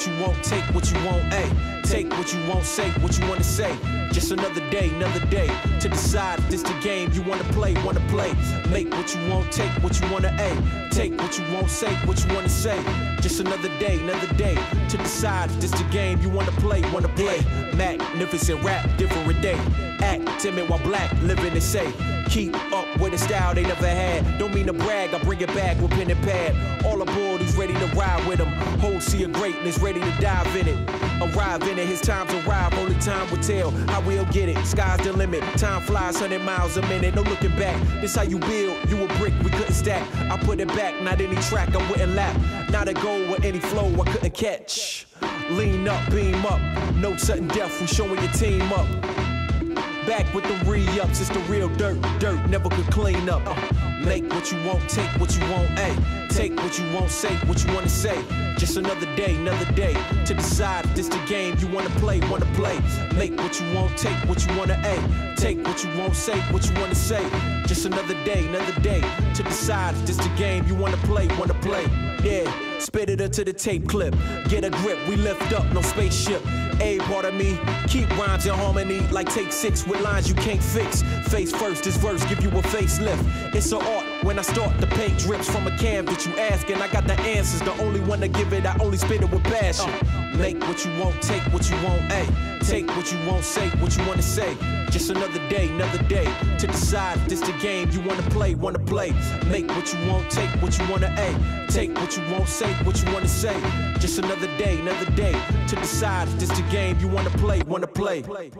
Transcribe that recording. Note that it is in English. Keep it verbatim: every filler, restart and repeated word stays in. what you won't, take what you won't, ayy. Take what you won't, say what you wanna say. Just another day, another day to decide if this the game you wanna play, wanna play. Make what you won't, take what you wanna, ayy. Take what you won't, say what you wanna say. Just another day, another day to decide if this the game you wanna play, wanna play. Magnificent rap, different day. Act timid while black, living it safe. Keep up with a style they never had. Don't mean to brag, I bring it back with pen and pad. All aboard, who's ready to ride with them. Whole sea of greatness, ready to dive in it. Arrive in it, his time's arrive, only time will tell. I will get it, sky's the limit. Time flies one hundred miles a minute, no looking back. This how you build, you a brick, we couldn't stack. I put it back, not any track, I wouldn't lap. Not a goal with any flow, I couldn't catch. Lean up, beam up, no sudden death, we showing your team up. Back with the re-ups, it's the real dirt, dirt never could clean up. uh, Make what you won't, take what you won't, ayy. Take what you won't, say what you wanna say. Just another day, another day to decide if this the game you wanna play, wanna play. Make what you won't, take what you wanna, ayy. Take what you won't, say what you wanna say. Just another day, another day to decide if this the game you wanna play, wanna play. Yeah, spit it up to the tape clip. Get a grip, we lift up, no spaceship. A part of me, keep rhymes in harmony. Like take six with lines you can't fix. Face first, this verse give you a facelift. It's an art, when I start the paint drips from a canvas. You asking, I got the answers. The only one to give it, I only spit it with passion. uh, Make what you won't, take what you won't, ayy. Take what you won't, say what you wanna say. Just another day, another day to decide if this the game you wanna play, wanna play. Make what you won't, take what you wanna, ayy. Take what you won't, say what you wanna say. Just another day, another day to decide if this the game you wanna play, wanna play.